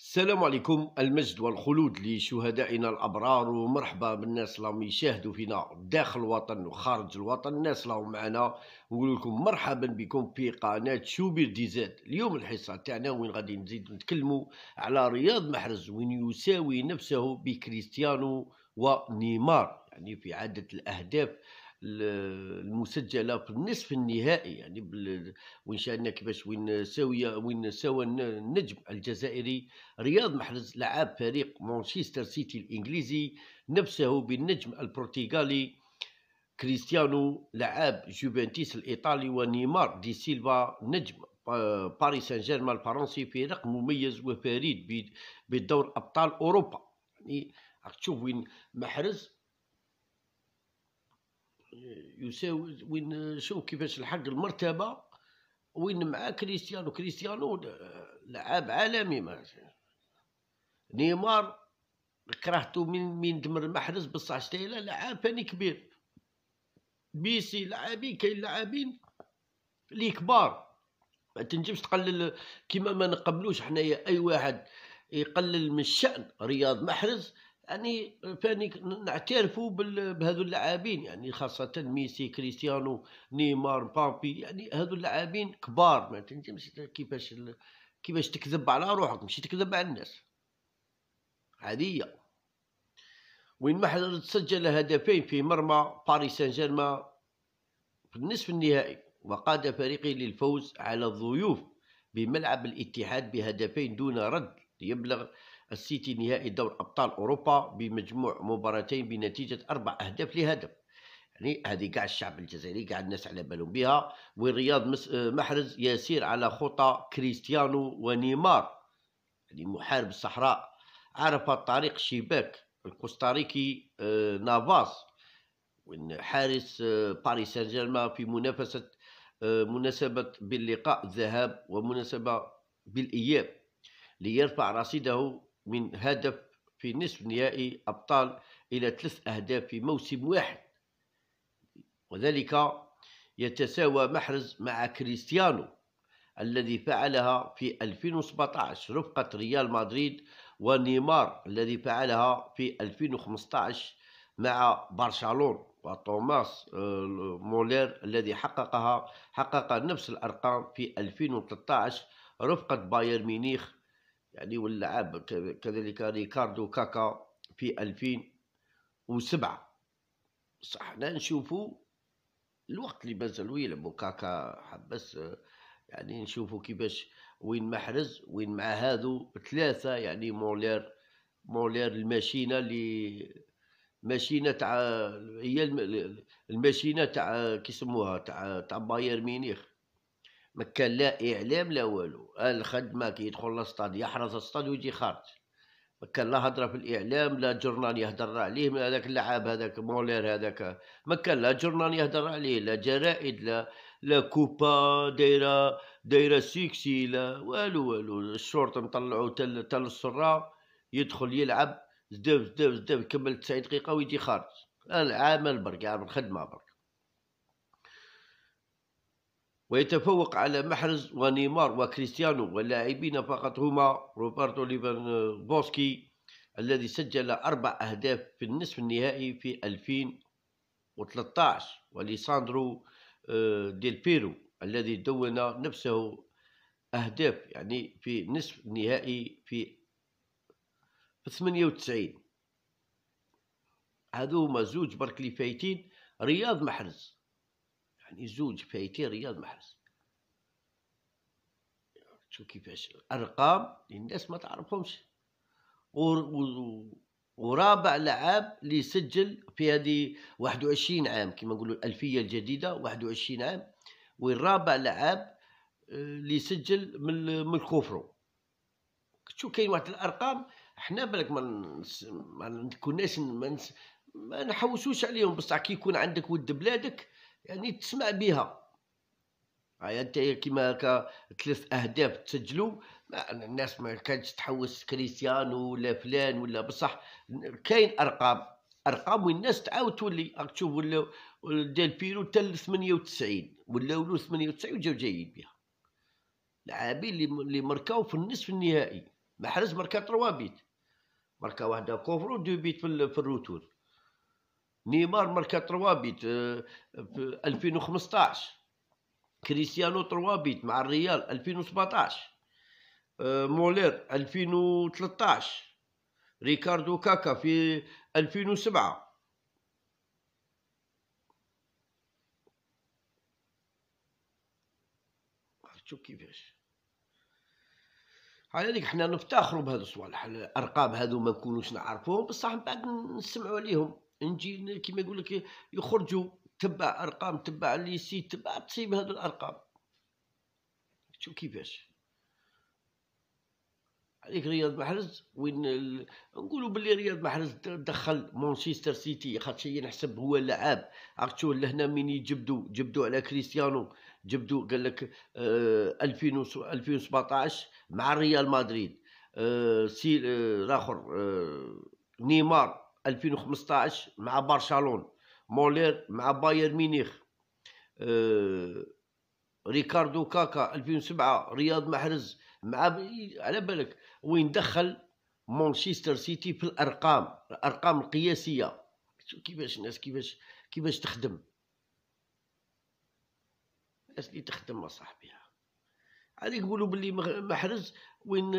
السلام عليكم، المجد والخلود لشهدائنا الأبرار، ومرحبا بالناس اللي يشاهدوا فينا داخل الوطن وخارج الوطن. الناس اللي معنا نقول لكم مرحبا بكم في قناة شوبير ديزاد. اليوم الحصة تاعنا وين غادي نزيد نتكلموا على رياض محرز، وين يساوي نفسه بكريستيانو ونيمار، يعني في عدد الأهداف المسجله في النصف النهائي، يعني وين شاهدنا كيفاش وين سوى النجم الجزائري رياض محرز لعاب فريق مانشستر سيتي الانجليزي نفسه بالنجم البرتغالي كريستيانو لعاب جوفنتوس الايطالي، ونيمار دي سيلفا نجم باريس سان جيرمان الفرنسي في رقم مميز وفريد بدور ابطال اوروبا. يعني راك تشوف وين محرز يساوي، وين شوف كيفاش الحق المرتبه وين مع كريستيانو لعاب عالمي. ما نيمار كرهته من دمر محرز، بصح شتا الى لعاب ثاني كبير، بيسي لاعبين، كاين لاعبين لي كبار ما تنجمش تقلل، كيما ما نقبلوش حنايا اي واحد يقلل من شأن رياض محرز. يعني فاني نعترفوا بهذو اللاعبين، يعني خاصة ميسي، كريستيانو، نيمار، بامبي، يعني هذو اللاعبين كبار، ما تنجمش كيفاش تكذب على روحك، ماشي تكذب على الناس عادية. وين محرز سجل هدفين في مرمى باريس سان جيرمان في النصف النهائي، وقاد فريقه للفوز على الضيوف بملعب الاتحاد بهدفين دون رد، ليبلغ السيتي نهائي دور أبطال أوروبا بمجموع مباراتين بنتيجة 4 أهداف لهدف. يعني هذه كاع الشعب الجزائري كاع الناس على بالهم بها، ورياض محرز يسير على خطى كريستيانو ونيمار، يعني محارب الصحراء عرف طريق الشباك الكوستاريكي نافاس، وين حارس باريس سان جيرمان في منافسة مناسبة باللقاء الذهاب ومناسبة بالإياب، ليرفع رصيده من هدف في نصف نهائي أبطال إلى 3 أهداف في موسم واحد، وذلك يتساوى محرز مع كريستيانو الذي فعلها في 2017 رفقة ريال مدريد، ونيمار الذي فعلها في 2015 مع برشلونة، وتوماس مولير الذي حقق نفس الأرقام في 2013 رفقة بايرن ميونخ، يعني واللعاب كذلك ريكاردو كاكا في 2007. صح حنا نشوفوا الوقت اللي مازالوا يلعبوا كاكا حبس، يعني نشوفوا كيفاش وين محرز وين مع هذو 3، يعني مولير الماشينه اللي ماشينه تاع هي الماشينه تاع كيسموها تاع بايرن ميونخ، ما كان لا اعلام لا والو، الخدمه كيدخل للسطاد يحرز السطاد ويجي خارج، ما كان لا هضره في الاعلام لا جورنال يهضر عليه من هذاك اللعاب، هذاك مولير هذاك ما كان لا جورنال يهضر عليه لا جرائد لا كوبا دايره سيكسي لا والو، الشرطه نطلعو تال السراء يدخل يلعب زداف يكمل 9 دقيقه ويجي خارج، العمل برك عامل الخدمه برك. ويتفوق على محرز ونيمار وكريستيانو واللاعبين فقط هما روبرتو ليفاندوفسكي الذي سجل 4 أهداف في النصف النهائي في 2013، وليساندرو ديل بيرو الذي دون نفسه أهداف يعني في نصف النهائي في 98. هذو هما زوج برك لي فايتين رياض محرز، يعني زوج فايتي رياض محرز. شوف كيفاش الارقام للناس ما تعرفهمش، ورابع لعاب اللي سجل في هذه 21 عام كما نقولوا الالفيه الجديده 21 عام، والرابع لعاب اللي سجل من الكوفرو. شوف كاين واحد الارقام حنا بالك ما كناش ما نحوسوش عليهم، بصح كي يكون عندك ود بلادك يعني تسمع بها. هاي انت كيما هكا 3 أهداف تسجلوا، الناس ما كانتش تحوس كريستيانو ولا فلان ولا، بصح كاين ارقام والناس تعاود تولي. راك تشوف ولا ديال بيرو تل 98 ولاو 98 وجاو جايين بها، لاعبين اللي مركاو في النصف النهائي محرز مركا 3 بيت، مركا واحده كوفرو 2 بيت في الروتور. نيمار مركا 3 بيت في 2015، كريستيانو 3 بيت مع الريال 2017، مولير 2013، ريكاردو كاكا في 2007. شوف كيفاش على ذيك حنا نفتخروا بهذو الصوالح، الارقام هذو ما نكونوش نعرفوهم، بصح من بعد نسمعوا عليهم، نجي كيما يقول لك يخرجوا تبع ارقام، تبع لي سي، تبع تصيب هذو الارقام. شوف كيفاش عليك رياض محرز وين نقولوا بلي رياض محرز دخل مانشستر سيتي، خاطر هي نحسب هو لعاب. عرفت شو لهنا من جبدوا على كريستيانو، جبدوا قال لك 2017 مع ريال مدريد، سي الاخر نيمار 2015 مع برشلونة، مولير مع بايرن ميونخ، ريكاردو كاكا 2007، رياض محرز مع، على بالك وين دخل مانشستر سيتي في الارقام، الارقام القياسيه. شوف كيفاش الناس كيفاش تخدم، الناس اللي تخدم مصاحبها. عليك يقولوا باللي محرز وين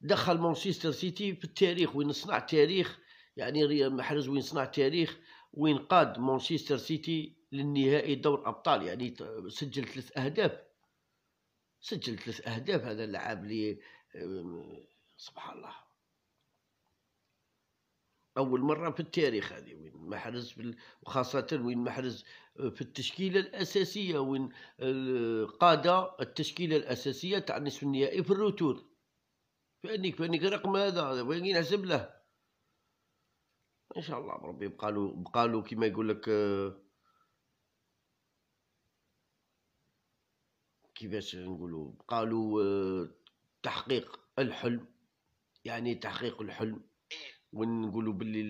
دخل مانشستر سيتي في التاريخ، وين صنع تاريخ، يعني ريال محرز وين صنع تاريخ، وين قاد مانشستر سيتي للنهائي دور ابطال، يعني سجل 3 اهداف، سجل 3 اهداف هذا اللاعب اللي سبحان الله، اول مره في التاريخ هذه وين محرز، وخاصه وين محرز في التشكيله الاساسيه، وين قاده التشكيله الاساسيه تاع نصف النهائي في الروتور. فانك رقم هذا باغي نحسب له ان شاء الله بربي، بقالو كيما يقول لك كيفاش نقولوا، بقالو تحقيق الحلم، يعني تحقيق الحلم. ونقولوا باللي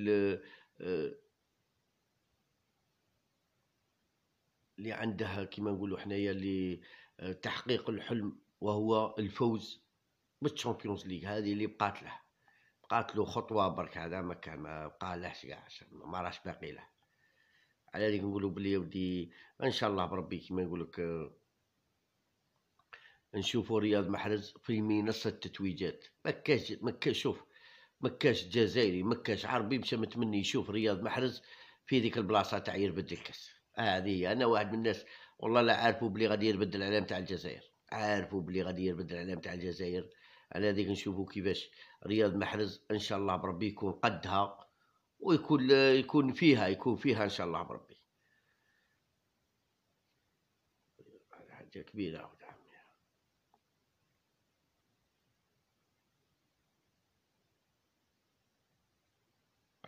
اللي عندها كيما نقولوا حنايا اللي تحقيق الحلم، وهو الفوز بالتشامبيونز ليغ، هذه اللي بقات له، بقات له خطوه برك، هذا ما بقالهش كاع، ما راش باقي له. على ذلك نقولوا باللي يا ودي ان شاء الله بربي كيما نقول لك نشوفوا رياض محرز في منصة التتويجات. مكاش شوف، مكاش جزائري، مكاش عربي مشى متمني يشوف رياض محرز في ذيك البلاصه تاع يربد الكاس هذه. انا واحد من الناس والله لا عارفوا بلي غادي يربد العلام تاع الجزائر، عارفوا بلي غادي يربد العلام تاع الجزائر. على ذيك نشوفوا كيفاش رياض محرز ان شاء الله بربي يكون قدها، ويكون يكون فيها ان شاء الله بربي حاجه كبيره.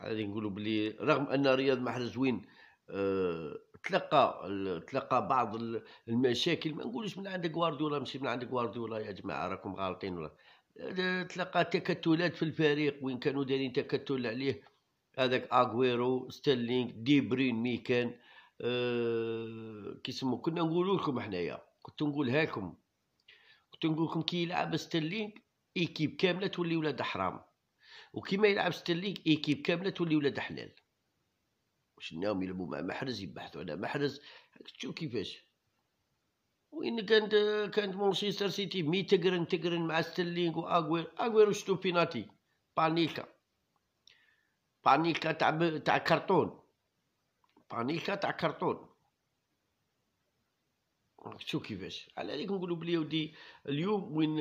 غادي نقولوا بلي رغم ان رياض محرز وين تلقى بعض المشاكل، ما نقولوش من عند غوارديولا، ماشي من عند غوارديولا يا جماعه راكم غالطين، ولا تلقى تكتلات في الفريق وين كانوا دايرين تكتل عليه هذاك اغويرو، ستيرلينغ، دي برين، ميكان كيسمو. كنا نقولوا لكم حنايا، كنت نقول لكم كي يلعب ستيرلينغ ايكيب كامله تولي ولاد حرام، وكيما يلعب ستيرلينغ ايكيب كامله تولي ولاد حلال. واش ناوم يلعبوا مع محرز، يبحثوا على محرز. تشوف كيفاش وين كانت مانشستر سيتي مي تقرن مع ستيرلينغ واغوير شتو بيناتي، بانيكا تاع كرتون، شوف كيفاش. على ذلك نقولوا بلي ودي اليوم وين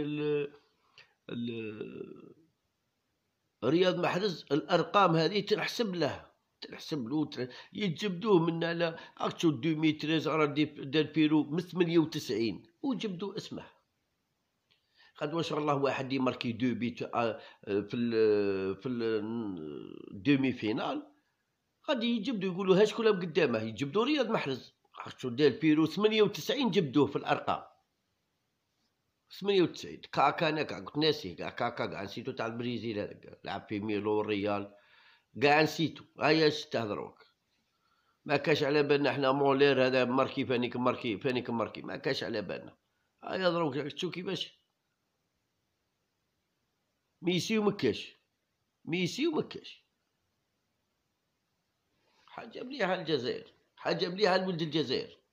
رياض محرز الارقام هذه تنحسب له يجبدوه من على اكتو 2013 راه دار بيرو من 98 وجبدوا اسمه. غدوه ان شاء الله واحد يماركي 2 بيت في الدومي فينال، غادي يجبدوا يقولوا ها شكون قدامه، يجبدوا رياض محرز. اكتو دار بيرو 98 جبدوه في الارقام 98. كاكا انا كاع كنت ناسيه، كاكا نسيتو تاع البريزيل هذاك، لعب في ميلو والريال كاع نسيتو. هيا تهضروك ما كاش على بالنا حنا، مولير هذا ماركي فانيك ماركي، ما كاش على بالنا. هيا دروك شوف كيفاش ميسي ومكش، ميسي ومكش. حاجه مليحه الجزائر، حاجه مليحه لولد الجزائر.